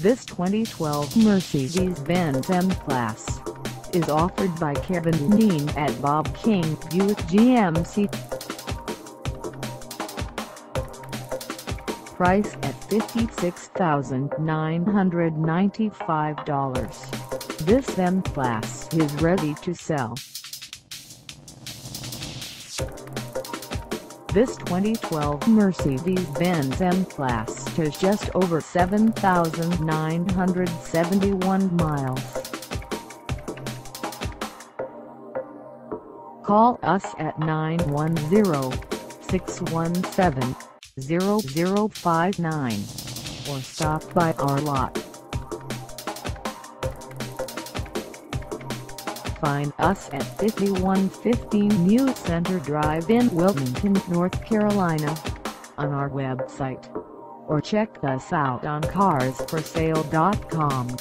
This 2012 Mercedes-Benz M-Class is offered by Kevin Dineen at Bob King Buick GMC. Price at $56,995. This M-Class is ready to sell. This 2012 Mercedes-Benz M-Class has just over 7,971 miles. Call us at 910-617-0059 or stop by our lot. Find us at 5115 New Center Drive in Wilmington, North Carolina, on our website, or check us out on carsforsale.com.